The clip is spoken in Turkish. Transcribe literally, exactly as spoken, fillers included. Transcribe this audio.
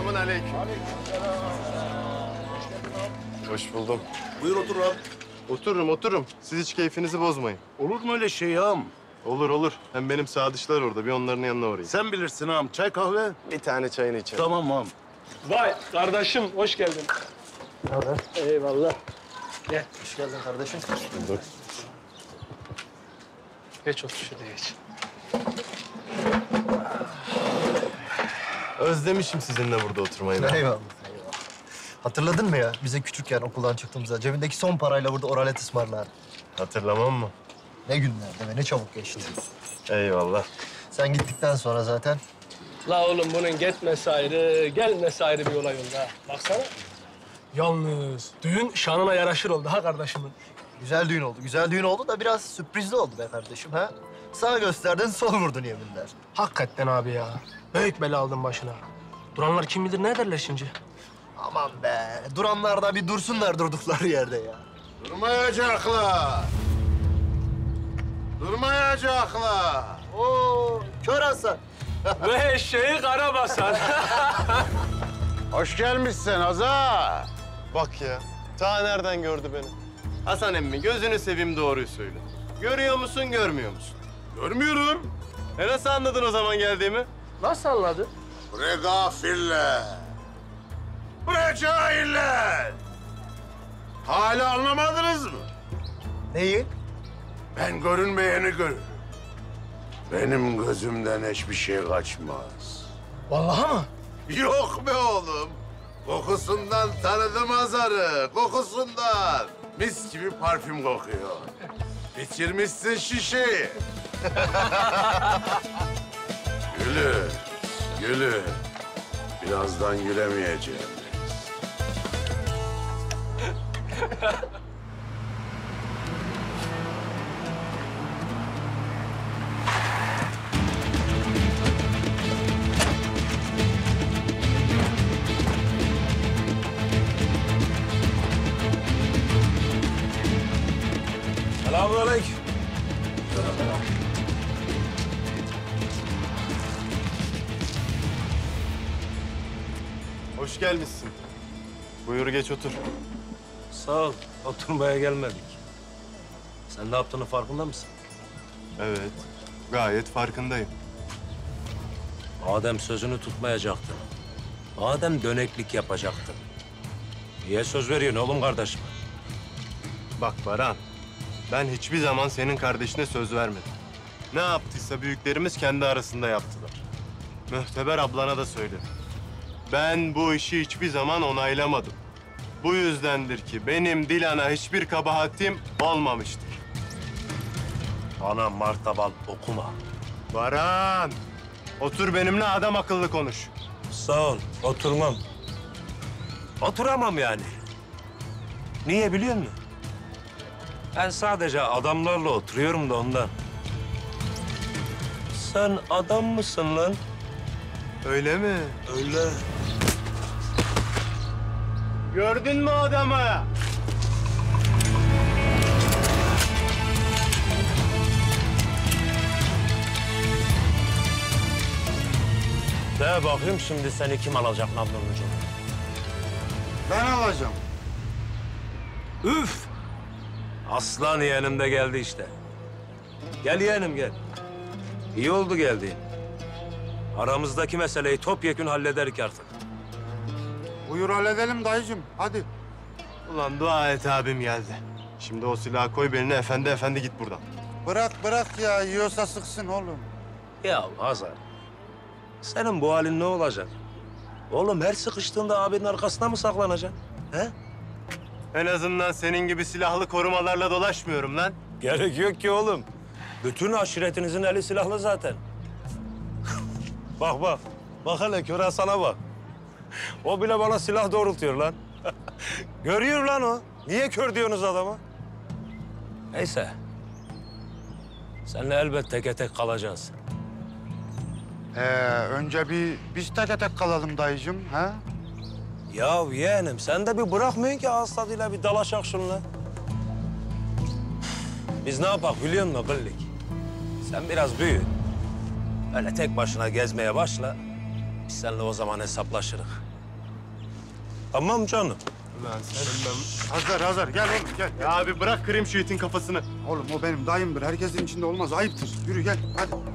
Selamun aleyküm. Hoş buldum. Buyur otur ağam. Otururum, otururum. Siz hiç keyfinizi bozmayın. Olur mu öyle şey ağam? Olur, olur. Hem benim sadişler orada. Bir onların yanına uğrayayım. Sen bilirsin ağam. Çay, kahve? Bir tane çayını içelim. Tamam ağam. Vay kardeşim, hoş geldin. Ne haber? Eyvallah. Gel. Hoş geldin kardeşim. Bulduk. Geç otur şurada, geç. Özlemişim sizinle burada oturmayı. Eyvallah, eyvallah. Hatırladın mı ya? Bize küçükken okuldan çıktığımızda cebindeki son parayla burada oralet ısmarlardı. Hatırlamam mı? Ne günler deme, ne çabuk geçti. Eyvallah. Sen gittikten sonra zaten. La oğlum bunun gitmesi ayrı, gelmesi ayrı bir olay oldu ha. Baksana. Yalnız düğün şanına yaraşır oldu ha kardeşimin. Güzel düğün oldu, güzel düğün oldu da biraz sürprizli oldu be kardeşim ha. Sağ gösterdin, sol vurdun yeminler. Hakikaten abi ya. Büyük bela aldın başına. Duranlar kim bilir ne derler şimdi? Aman be, duranlar da bir dursunlar durdukları yerde ya. Durmayacaklar. Durmayacaklar. Oo, kör Hasan. Ve eşeği kara basar. Hoş gelmişsin Hazar. Bak ya, ta nereden gördü beni? Hasan emmi, gözünü seveyim doğruyu söyle. Görüyor musun, görmüyor musun? Görmüyorum. E nasıl anladın o zaman geldiğimi? Nasıl anladın? Bre gafiller. Bre cahiller. Hala anlamadınız mı? Neyi? Ben görünmeyeni görürüm. Benim gözümden hiçbir şey kaçmaz. Vallahi mı? Yok be oğlum. Kokusundan tanıdım Hazar'ı. Kokusundan. Mis gibi parfüm kokuyor. Bitirmişsin şişeyi. Gülür, gülür. Birazdan gülemeyeceğim. Selamünaleyküm. Hoş gelmişsin. Buyur geç otur. Sağ ol. Oturmaya gelmedik. Sen ne yaptığının farkında mısın? Evet. Gayet farkındayım. Madem sözünü tutmayacaktın, madem döneklik yapacaktın, niye söz veriyorsun oğlum kardeşim? Bak Baran, ben hiçbir zaman senin kardeşine söz vermedim. Ne yaptıysa büyüklerimiz kendi arasında yaptılar. Mühteber ablana da söyledim. Ben bu işi hiçbir zaman onaylamadım. Bu yüzdendir ki benim Dilan'a hiçbir kabahatim olmamıştır. Bana martabal okuma. Baran, otur benimle adam akıllı konuş. Sağ ol, oturmam. Oturamam yani. Niye biliyor musun? Ben sadece adamlarla oturuyorum da ondan. Sen adam mısın lan? Öyle mi? Öyle. Gördün mü adamı? De bakayım şimdi seni kim alacak Nablunucu? Ben alacağım. Üf! Aslan yeğenim de geldi işte. Gel yeğenim gel. İyi oldu geldiğin. Aramızdaki meseleyi topyekün hallederik artık. Buyur halledelim dayıcığım, hadi. Ulan dua et abim geldi. Şimdi o silahı koy beline, efendi efendi git buradan. Bırak, bırak ya. Yiyorsa sıksın oğlum. Ya Hazar, senin bu halin ne olacak? Oğlum her sıkıştığında abinin arkasına mı saklanacaksın? He? En azından senin gibi silahlı korumalarla dolaşmıyorum lan. Gerek yok ki oğlum. Bütün aşiretinizin eli silahlı zaten. Bak bak, bak hele kör Hasan'a bak. O bile bana silah doğrultuyor lan. Görüyor lan o. Niye kör diyorsunuz adama? Neyse. Seninle elbet teke tek kalacağız. Ee, önce bir biz teke tek kalalım dayıcığım, ha? Ya yeğenim, sen de bir bırakmayın ki ağız tadıyla bir dalaşak şunla. Biz ne yapak biliyor musun gıllik? Sen biraz büyü. Öyle tek başına gezmeye başla, biz seninle o zaman hesaplaşırız. Tamam canım. Ulan sen... Hazar, Hazar gel oğlum gel. Ya abi bırak kırayım şu itin kafasını. Oğlum o benim dayımdır. Herkesin içinde olmaz. Ayıptır. Yürü gel hadi.